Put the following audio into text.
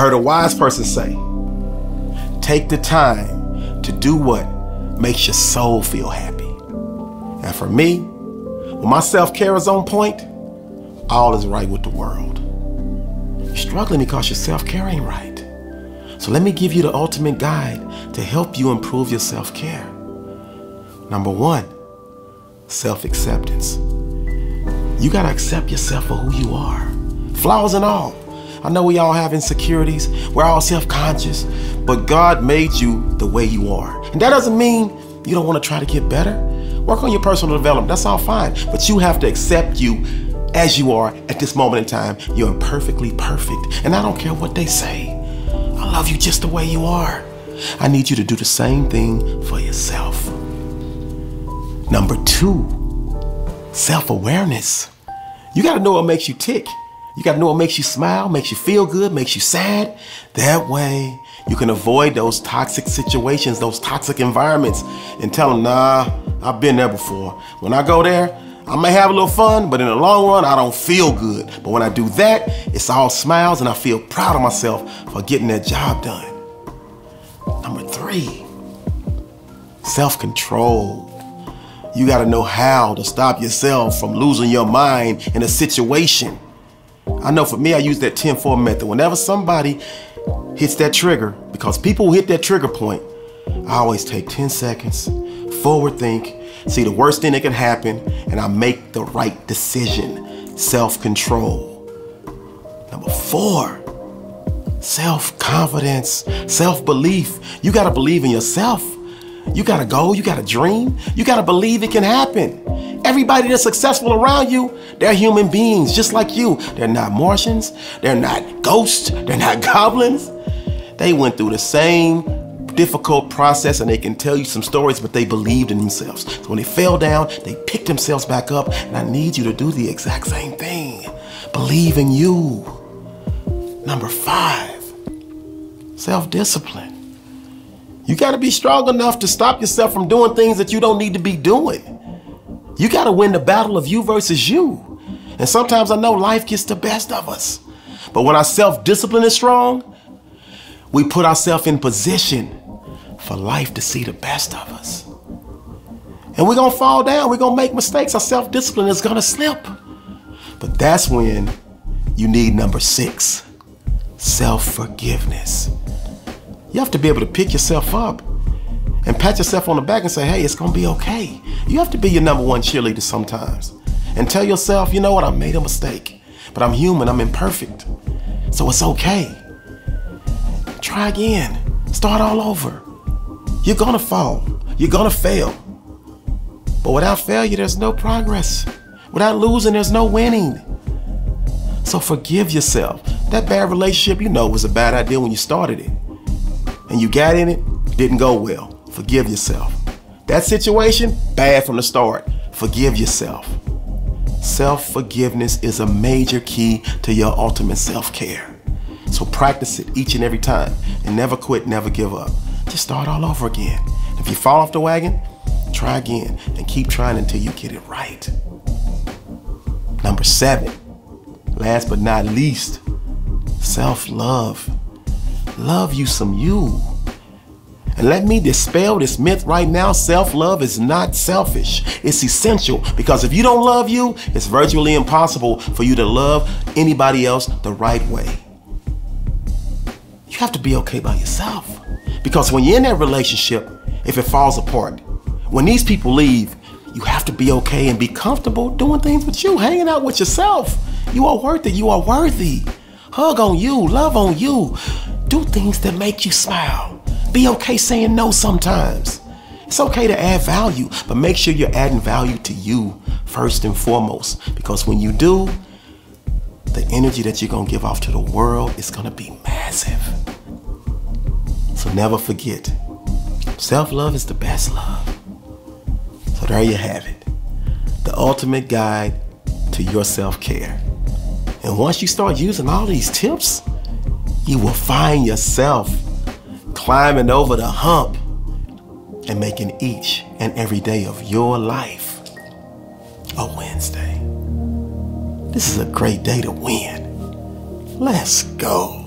heard a wise person say, take the time to do what makes your soul feel happy. And for me, when my self-care is on point, all is right with the world. You're struggling because your self-care ain't right. So let me give you the ultimate guide to help you improve your self-care. Number one, self-acceptance. You gotta accept yourself for who you are, flaws and all. I know we all have insecurities, we're all self-conscious, but God made you the way you are. And that doesn't mean you don't wanna try to get better. Work on your personal development, that's all fine, but you have to accept you as you are at this moment in time. You're imperfectly perfect, and I don't care what they say. I love you just the way you are. I need you to do the same thing for yourself. Number two, self-awareness. You gotta know what makes you tick. You gotta know what makes you smile, makes you feel good, makes you sad. That way, you can avoid those toxic situations, those toxic environments, and tell them, nah, I've been there before. When I go there, I may have a little fun, but in the long run, I don't feel good. But when I do that, it's all smiles and I feel proud of myself for getting that job done. Number three, self-control. You gotta know how to stop yourself from losing your mind in a situation. I know for me, I use that 10-4 method. Whenever somebody hits that trigger, because people who hit that trigger point, I always take 10 seconds, forward think, see the worst thing that can happen, and I make the right decision. Self-control. Number four, self-confidence, self-belief. You gotta believe in yourself. You got a goal, you got a dream, you got to believe it can happen. Everybody that's successful around you, they're human beings just like you. They're not Martians, they're not ghosts, they're not goblins. They went through the same difficult process and they can tell you some stories, but they believed in themselves. So when they fell down, they picked themselves back up, and I need you to do the exact same thing. Believe in you. Number five, self-discipline. You gotta be strong enough to stop yourself from doing things that you don't need to be doing. You gotta win the battle of you versus you. And sometimes I know life gets the best of us. But when our self-discipline is strong, we put ourselves in position for life to see the best of us. And we're gonna fall down, we're gonna make mistakes, our self-discipline is gonna slip. But that's when you need number six, self-forgiveness. You have to be able to pick yourself up and pat yourself on the back and say, hey, it's gonna be okay. You have to be your number one cheerleader sometimes and tell yourself, you know what, I made a mistake, but I'm human, I'm imperfect, so it's okay. Try again, start all over. You're gonna fall, you're gonna fail, but without failure, there's no progress. Without losing, there's no winning. So forgive yourself. That bad relationship, you know, was a bad idea when you started it. And you got in it, didn't go well. Forgive yourself. That situation, bad from the start. Forgive yourself. Self-forgiveness is a major key to your ultimate self-care. So practice it each and every time, and never quit, never give up. Just start all over again. If you fall off the wagon, try again, and keep trying until you get it right. Number seven, last but not least, self-love. Love you some you. And let me dispel this myth right now. Self-love is not selfish. It's essential, because if you don't love you, it's virtually impossible for you to love anybody else the right way. You have to be okay by yourself, because when you're in that relationship, if it falls apart, when these people leave, you have to be okay and be comfortable doing things with you, hanging out with yourself. You are worth it. You are worthy. Hug on you, love on you. Do things that make you smile. Be okay saying no sometimes. It's okay to add value, but make sure you're adding value to you first and foremost, because when you do, the energy that you're gonna give off to the world is gonna be massive. So never forget, self-love is the best love. So there you have it, the ultimate guide to your self-care. And once you start using all these tips, you will find yourself climbing over the hump and making each and every day of your life a Wednesday. This is a great day to win. Let's go.